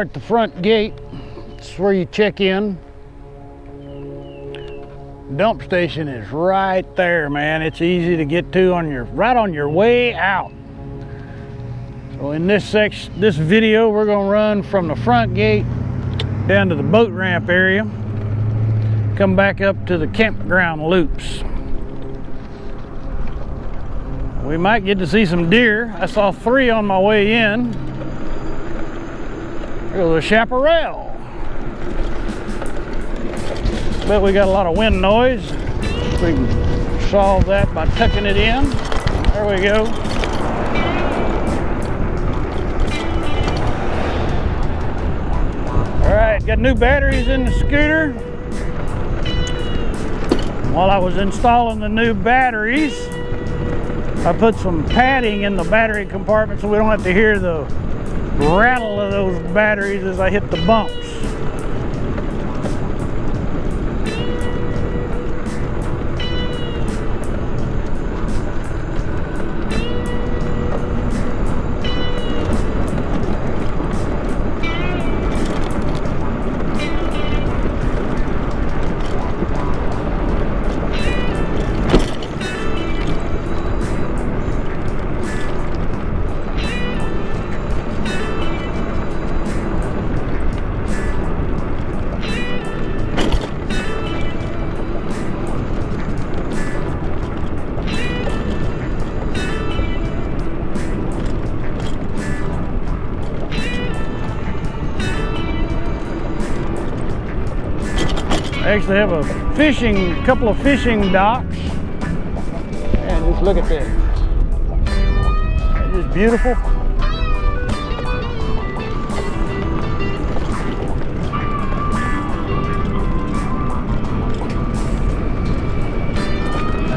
are at the front gate. It's where you check in. Dump station is right there, man. It's easy to get to on your right on your way out. So in this section, this video, we're gonna run from the front gate down to the boat ramp area, come back up to the campground loops. We might get to see some deer. I saw 3 on my way in. There's a chaparral. Bet we got a lot of wind noise. We can solve that by tucking it in. There we go. All right, got new batteries in the scooter. While I was installing the new batteries, I put some padding in the battery compartment so we don't have to hear the rattle of those batteries as I hit the bumps. I actually have a couple of fishing docks, and just look at this. It's just beautiful.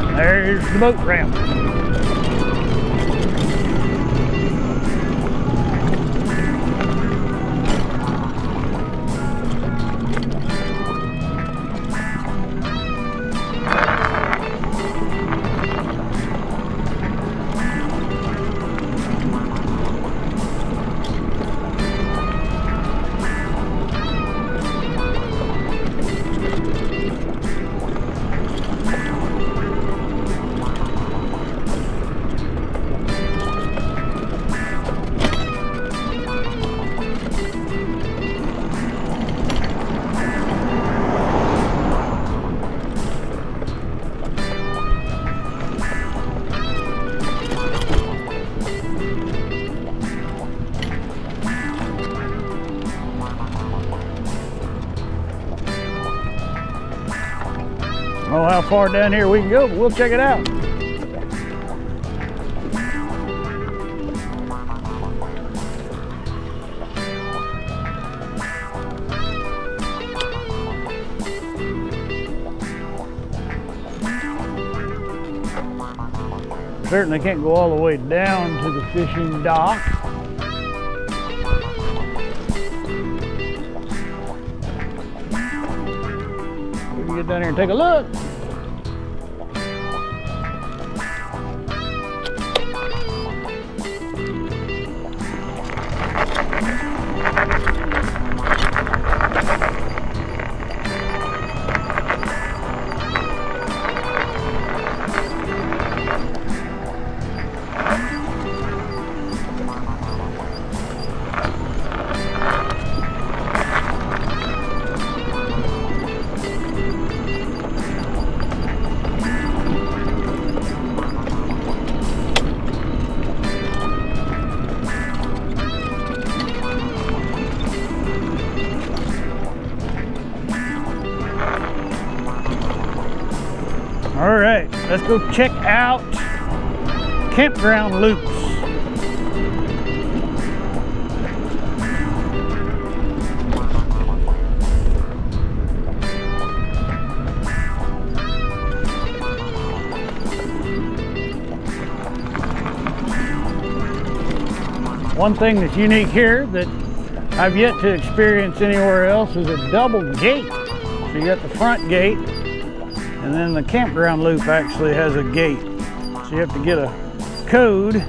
And there's the boat ramp. I don't know how far down here we can go, but we'll check it out. Certainly can't go all the way down to the fishing dock. We can get down here and take a look. All right, let's go check out campground loops. One thing that's unique here that I've yet to experience anywhere else is a double gate. So you got the front gate, and then the campground loop actually has a gate. So you have to get a code.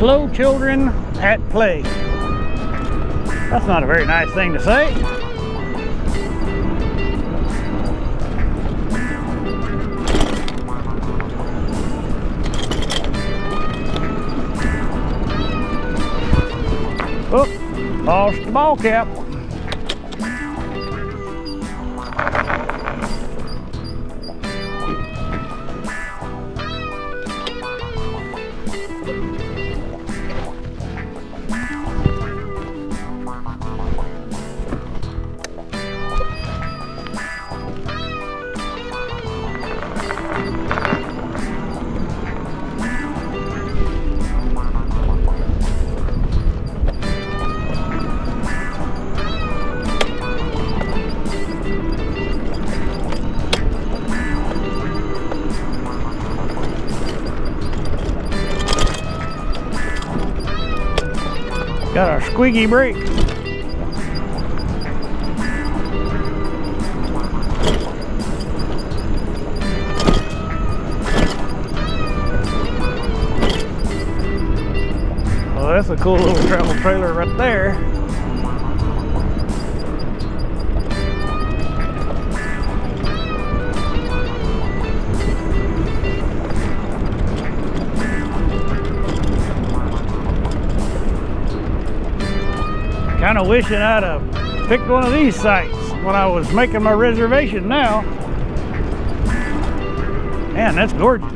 slow children at play. That's not a very nice thing to say. Oh, lost the ball cap. Got a squeaky brake. Well, that's a cool little travel trailer right there. Kind of wishing I'd have picked one of these sites when I was making my reservation now. Man, that's gorgeous.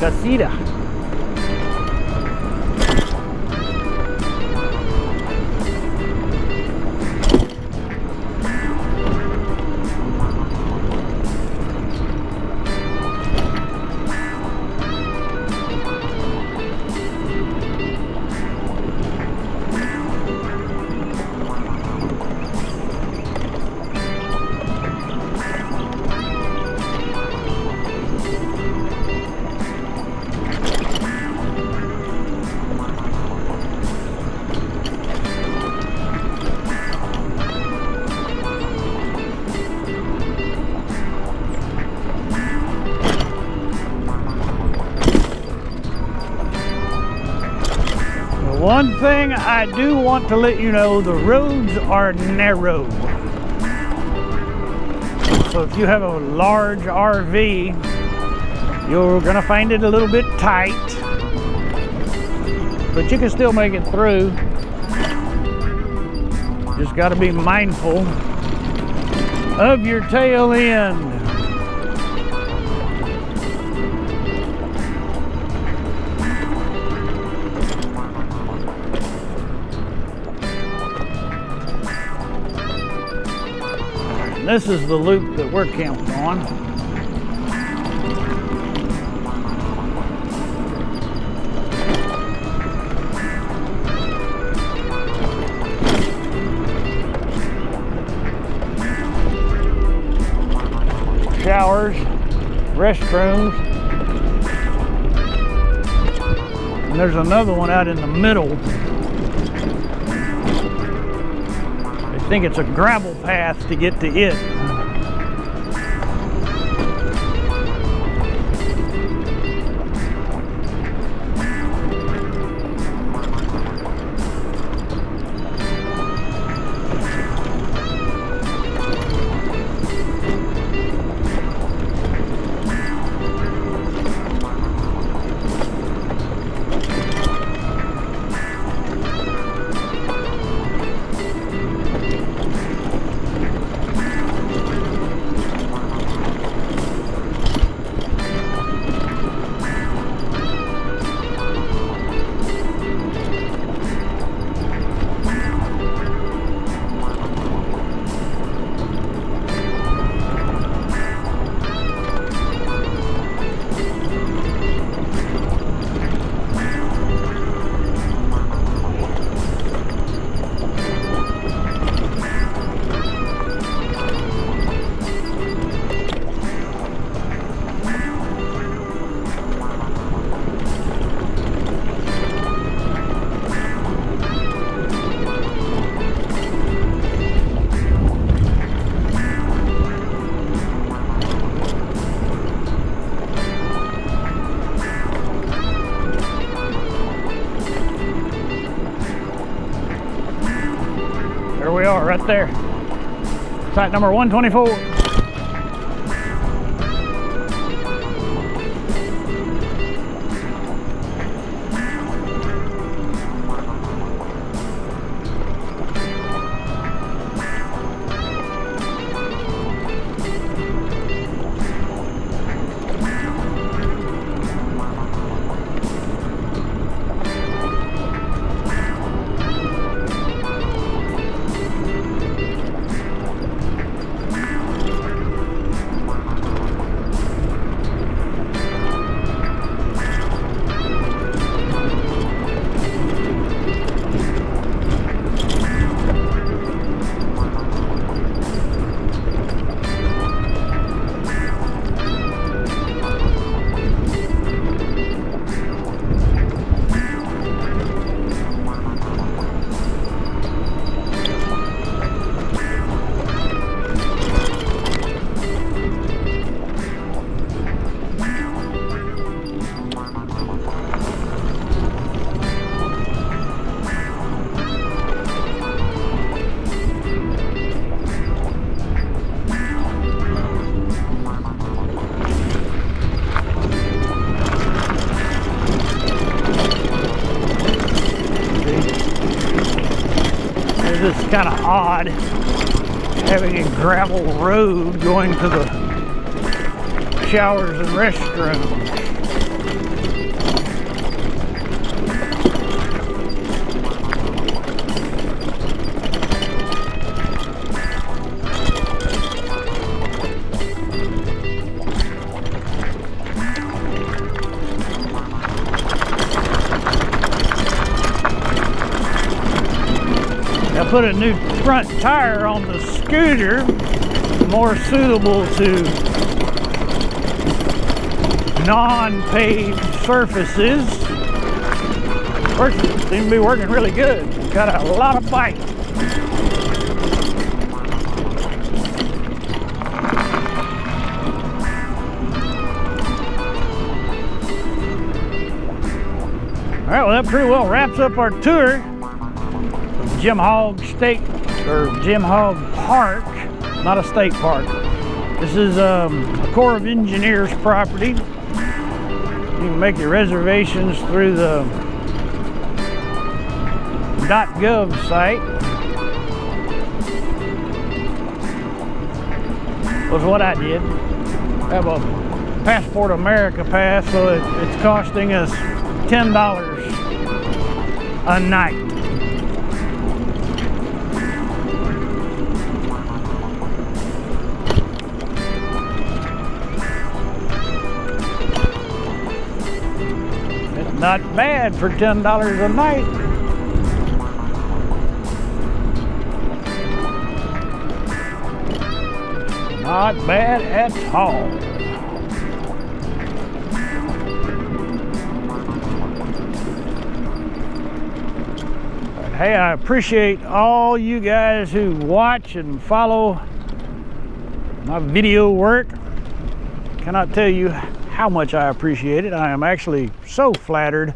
Casita. One thing I do want to let you know, the roads are narrow. So if you have a large RV, you're gonna find it a little bit tight, but you can still make it through. Just gotta be mindful of your tail end. This is the loop that we're camped on. Showers, restrooms, and there's another one out in the middle. I think it's a gravel path to get to it. There we are, right there. Site number 124. This is kind of odd, having a gravel road going to the showers and restrooms. Put a new front tire on the scooter, more suitable to non-paved surfaces. Seems to be working really good. Got a lot of bite. All right, well, that pretty well wraps up our tour. Jim Hogg State, or Jim Hogg Park, not a state park. This is a Corps of Engineers property. You can make your reservations through the .gov site. Was what I did. I have a Passport America pass, so it's costing us $10 a night. Not bad for $10 a night. Not bad at all. Hey, I appreciate all you guys who watch and follow my video work. Cannot tell you how much I appreciate it. I am actually so flattered